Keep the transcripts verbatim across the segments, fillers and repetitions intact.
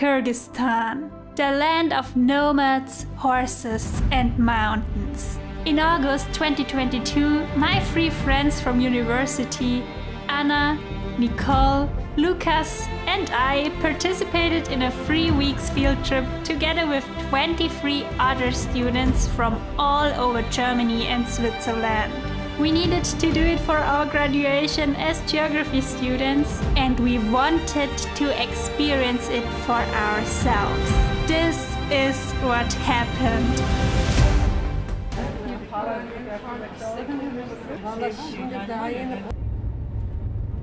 Kyrgyzstan, the land of nomads, horses and mountains. In August twenty twenty-two, my three friends from university, Anna, Nicole, Lucas and I participated in a three weeks field trip together with twenty-three other students from all over Germany and Switzerland. We needed to do it for our graduation as geography students, and we wanted to experience it for ourselves. This is what happened.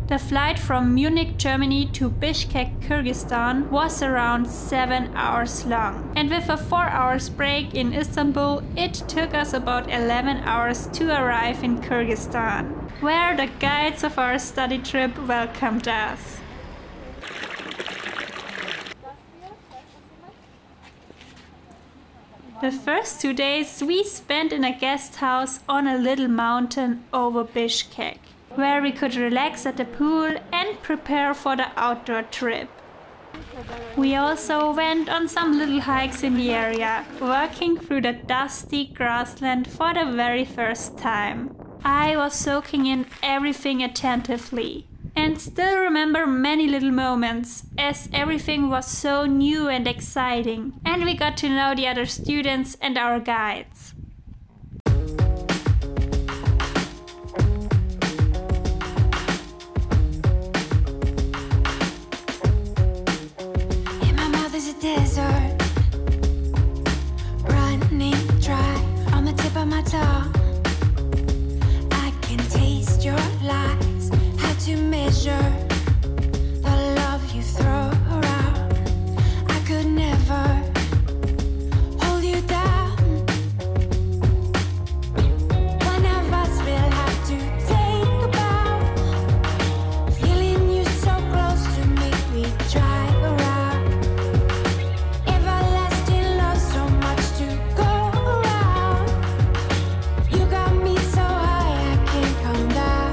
The flight from Munich, Germany to Bishkek, Kyrgyzstan was around seven hours long, and with a four hour break in Istanbul, it took us about eleven hours to arrive in Kyrgyzstan, where the guides of our study trip welcomed us. The first two days we spent in a guest house on a little mountain over Bishkek, where we could relax at the pool and prepare for the outdoor trip. We also went on some little hikes in the area, walking through the dusty grassland for the very first time. I was soaking in everything attentively, and still remember many little moments, as everything was so new and exciting, and we got to know the other students and our guides. In my mouth is a desert, running dry on the tip of my tongue. I can taste your life. To measure the love you throw around, I could never hold you down. One of us will have to take a bow. Feeling you so close to make me drive around. Everlasting love, so much to go around. You got me so high, I can't come down.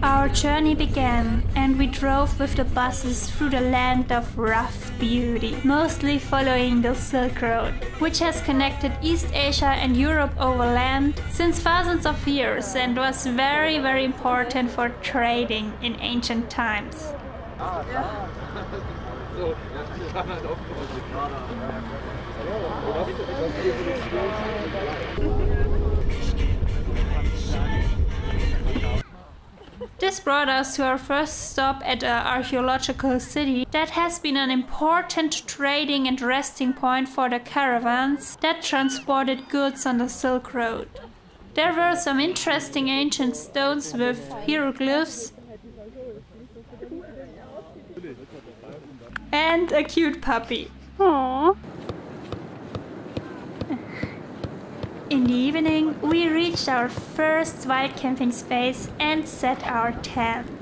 Our journey began, and we drove with the buses through the land of rough beauty, mostly following the Silk Road, which has connected East Asia and Europe overland since thousands of years and was very, very important for trading in ancient times. This brought us to our first stop at an archaeological city that has been an important trading and resting point for the caravans that transported goods on the Silk Road. There were some interesting ancient stones with hieroglyphs and a cute puppy. Aww. In the evening, we reached our first wild camping space and set our tents.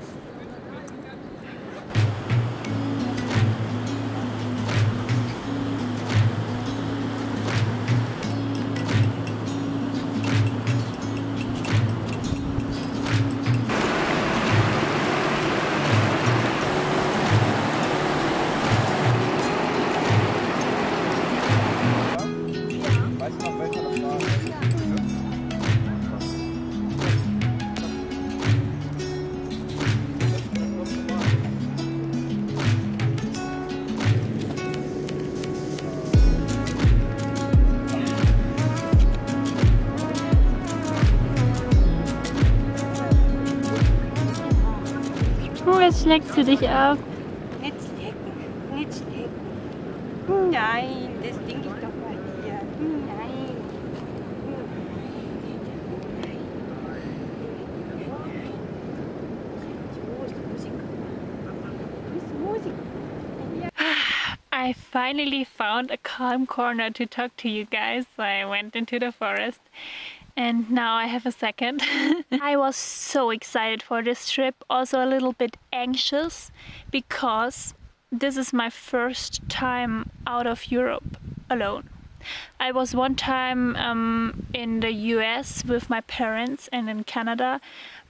Jetzt schlägst du dich ab. Nicht schlecken, nicht schlecken. Nein, das denke ich doch bei dir. Nein. I finally found a calm corner to talk to you guys. So I went into the forest. And now I have a second. I was so excited for this trip, also a little bit anxious because this is my first time out of Europe alone. I was one time um, in the U S with my parents and in Canada,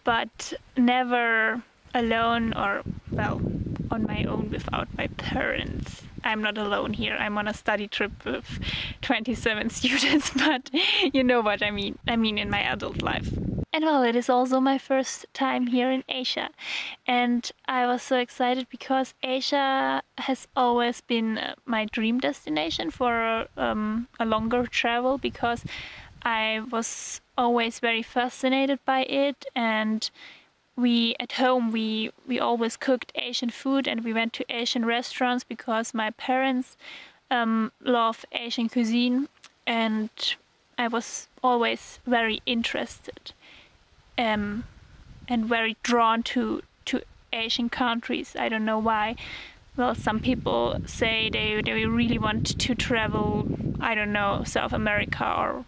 but never alone or, well, on my own without my parents. I'm not alone here. I'm on a study trip with twenty-seven students, but you know what I mean. I mean in my adult life. And well, it is also my first time here in Asia. And I was so excited because Asia has always been my dream destination for um, a longer travel because I was always very fascinated by it. And we at home we we always cooked Asian food, and we went to Asian restaurants because my parents um, love Asian cuisine, and I was always very interested um, and very drawn to to Asian countries. I don't know why. Well, some people say they they really want to travel, I don't know, South America or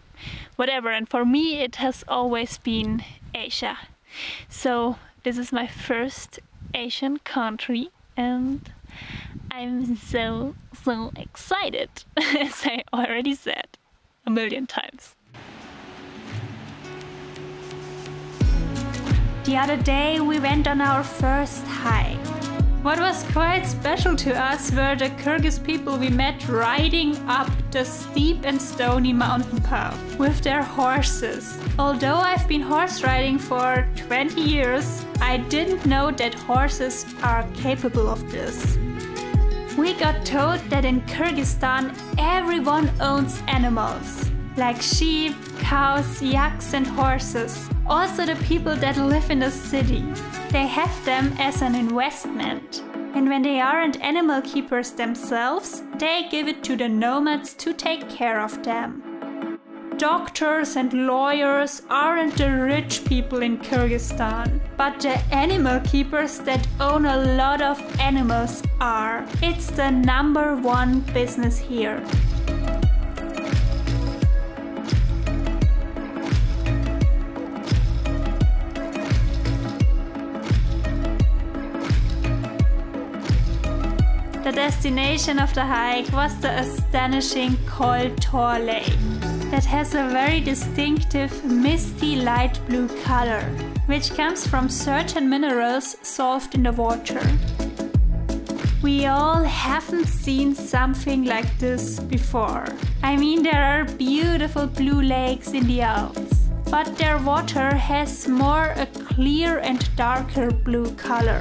whatever, and for me it has always been Asia. So this is my first Asian country and I'm so, so excited, as I already said a million times. The other day we went on our first hike. What was quite special to us were the Kyrgyz people we met riding up the steep and stony mountain path with their horses. Although I've been horse riding for twenty years, I didn't know that horses are capable of this. We got told that in Kyrgyzstan everyone owns animals, like sheep, cows, yaks and horses. Also the people that live in the city. They have them as an investment. And when they aren't animal keepers themselves, they give it to the nomads to take care of them. Doctors and lawyers aren't the rich people in Kyrgyzstan, but the animal keepers that own a lot of animals are. It's the number one business here. The destination of the hike was the astonishing Kol-Tor Lake that has a very distinctive misty light blue color, which comes from certain minerals solved in the water. We all haven't seen something like this before. I mean, there are beautiful blue lakes in the Alps, but their water has more a clear and darker blue color.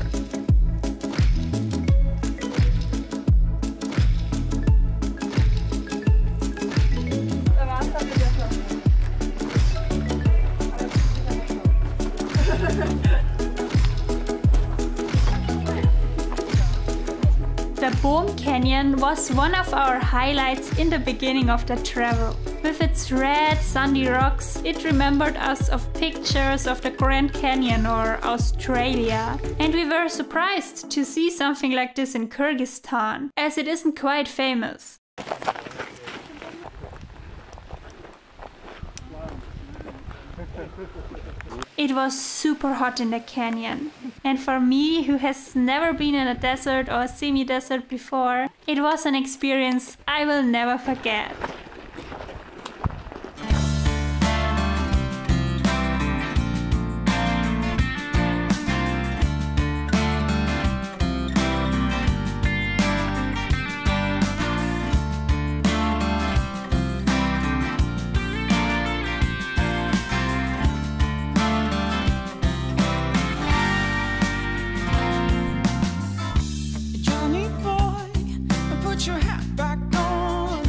The Böhm Canyon was one of our highlights in the beginning of the travel. With its red, sandy rocks, it remembered us of pictures of the Grand Canyon or Australia. And we were surprised to see something like this in Kyrgyzstan, as it isn't quite famous. It was super hot in the canyon, and for me, who has never been in a desert or semi-desert before, it was an experience I will never forget. Your hat back on.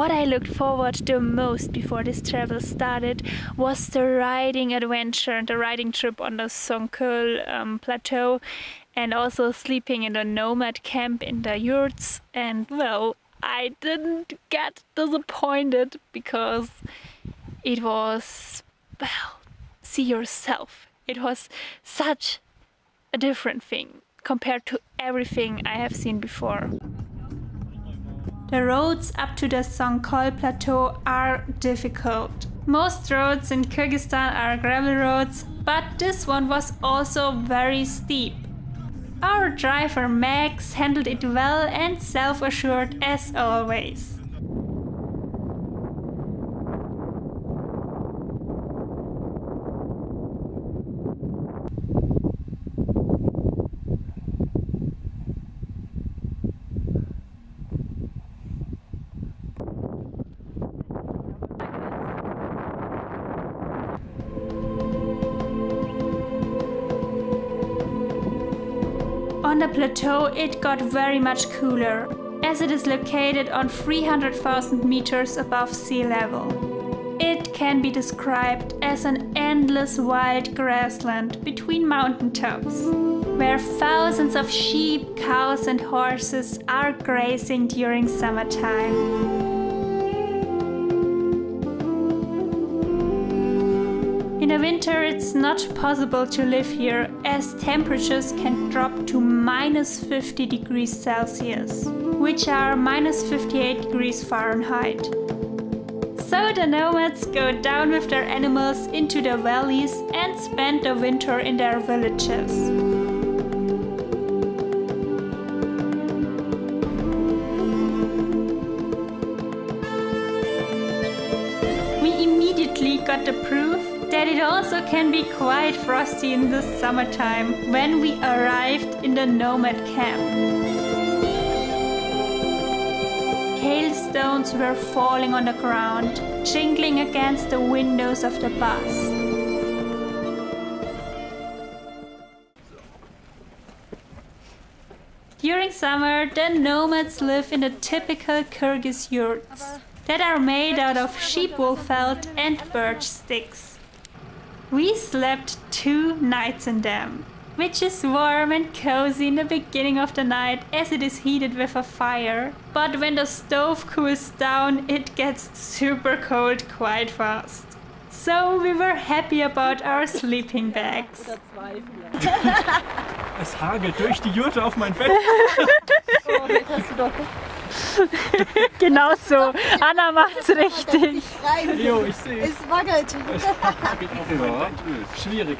What I looked forward to most before this travel started was the riding adventure and the riding trip on the Song-Köl um, Plateau, and also sleeping in the nomad camp in the yurts. And well, I didn't get disappointed because it was, well, see yourself. It was such a different thing compared to everything I have seen before. The roads up to the Song-Köl Plateau are difficult. Most roads in Kyrgyzstan are gravel roads, but this one was also very steep. Our driver Max handled it well and self-assured as always. On the plateau it got very much cooler, as it is located on three hundred thousand meters above sea level. It can be described as an endless wild grassland between mountaintops, where thousands of sheep, cows and horses are grazing during summertime. In the winter it's not possible to live here, as temperatures can drop to minus fifty degrees Celsius, which are minus fifty-eight degrees Fahrenheit. So the nomads go down with their animals into the valleys and spend the winter in their villages. We immediately got the proof that it also can be quite frosty in the summertime when we arrived in the nomad camp. Hailstones were falling on the ground, jingling against the windows of the bus. During summer, the nomads live in the typical Kyrgyz yurts that are made out of sheep wool felt and birch sticks. We slept two nights in them, which is warm and cozy in the beginning of the night as it is heated with a fire. But when the stove cools down, it gets super cold quite fast. So we were happy about our sleeping bags. Es hagelt durch die Jurte auf mein Bett. So, jetzt hast du doch. Genau so. Anna macht's richtig. Jo, ich sehe es. Es wackelt. Schwierig.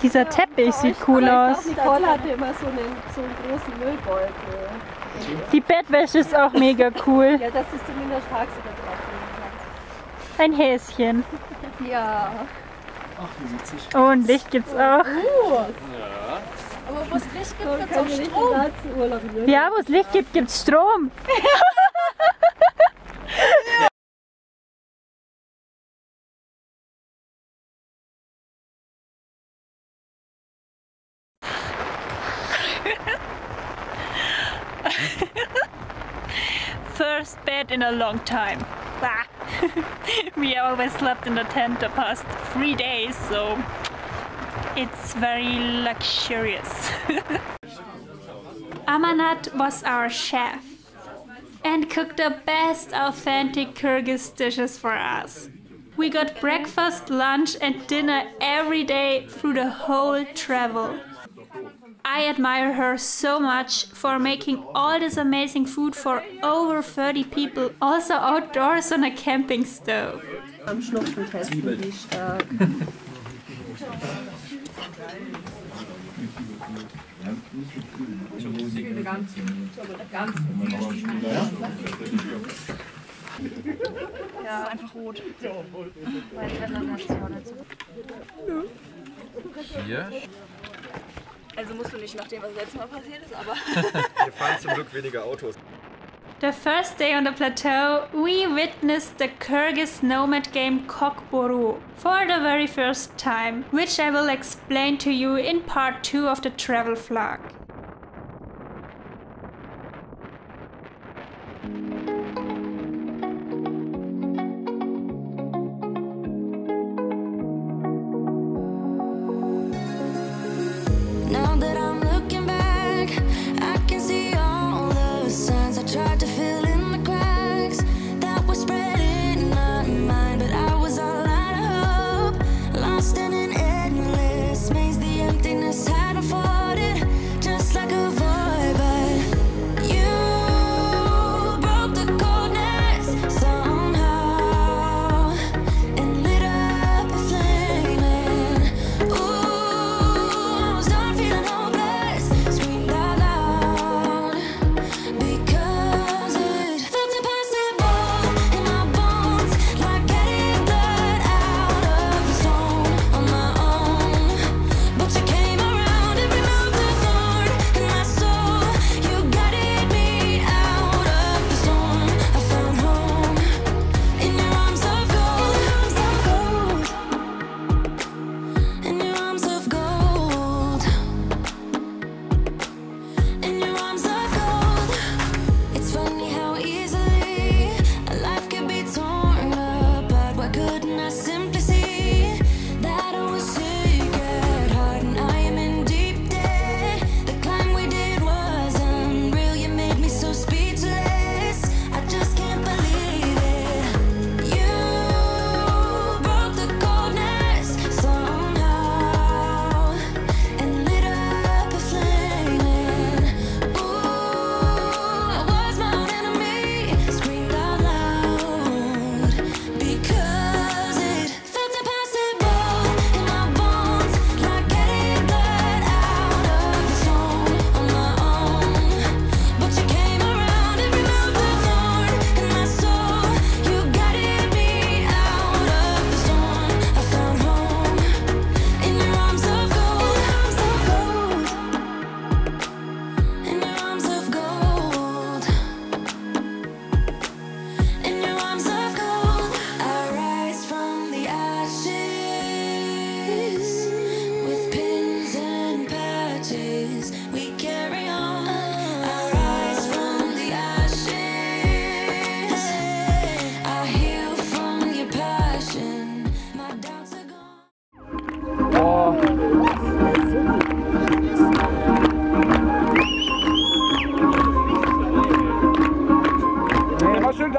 Dieser Teppich sieht cool aus. Nicole hatte immer so einen, so einen großen Müllbeutel. Die Bettwäsche ist auch mega cool. Ja, das ist zumindest tagsüber drauf. Ein Häschen. Ja. Und Licht gibt's auch. Aber wo es Licht gibt, gibt es auch Strom. Ja, wo es Licht gibt, gibt es Strom. First bed in a long time. We always slept in the tent the past three days, so it's very luxurious. Amanat was our chef and cooked the best authentic Kyrgyz dishes for us. We got breakfast, lunch and dinner every day through the whole travel. I admire her so much for making all this amazing food for over thirty people, also outdoors on a camping stove. Am Schnupfen testen, wie stark. Ja, einfach rot. Hier. Also musst du nicht nach dem, was letztes Mal passiert ist, aber. Wir fahren zum Glück weniger Autos. The first day on the plateau, we witnessed the Kyrgyz nomad game Kokboru for the very first time, which I will explain to you in part two of the travel vlog.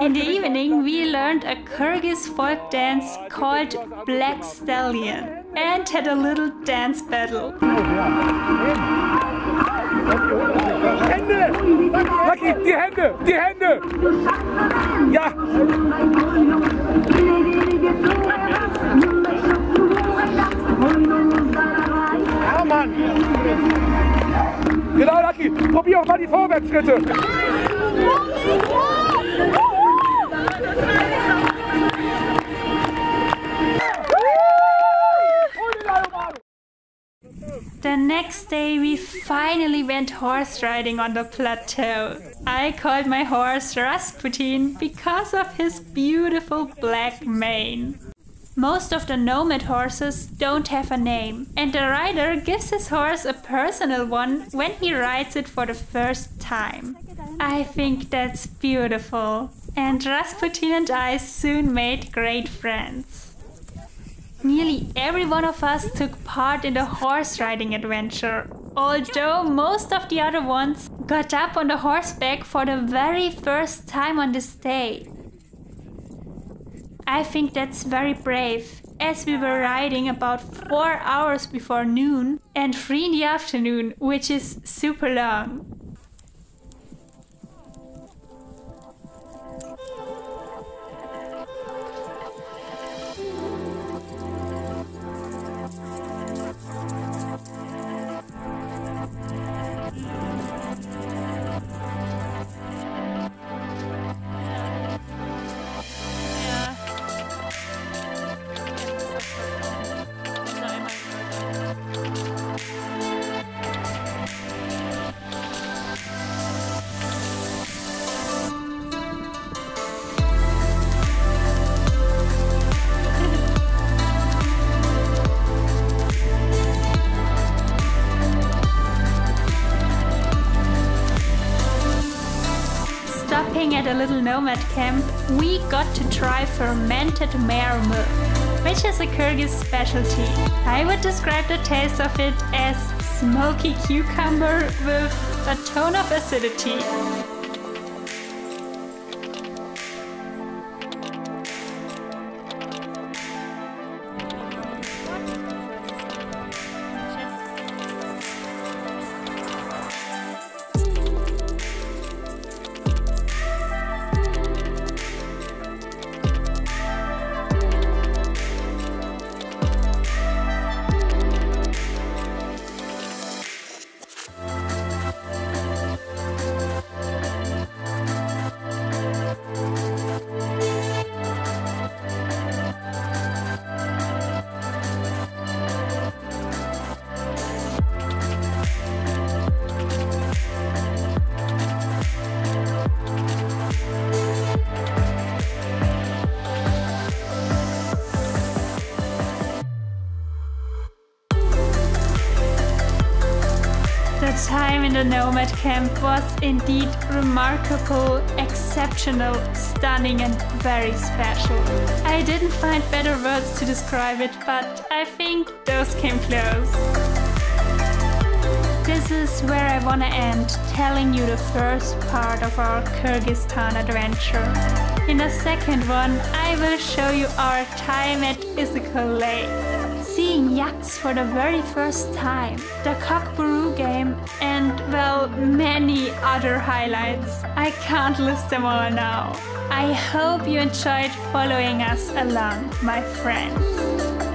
In the evening we learned a Kyrgyz folk dance called Black Stallion and had a little dance battle. Genau, Lucky, probier auch mal die Vorwärtsschritte. The next day we finally went horse riding on the plateau. I called my horse Rasputin because of his beautiful black mane. Most of the nomad horses don't have a name, and the rider gives his horse a personal one when he rides it for the first time. I think that's beautiful, and Rasputin and I soon made great friends. Nearly every one of us took part in the horse riding adventure, although most of the other ones got up on the horseback for the very first time on this day. I think that's very brave, as we were riding about four hours before noon and three in the afternoon, which is super long. At a little nomad camp, we got to try fermented mare milk, which is a Kyrgyz specialty. I would describe the taste of it as smoky cucumber with a tone of acidity. The time in the nomad camp was indeed remarkable, exceptional, stunning and very special. I didn't find better words to describe it, but I think those came close. This is where I wanna end, telling you the first part of our Kyrgyzstan adventure. In the second one, I will show you our time at Issyk-Kul Lake. Seeing yaks for the very first time, the Kokboru game and, well, many other highlights. I can't list them all now. I hope you enjoyed following us along, my friends.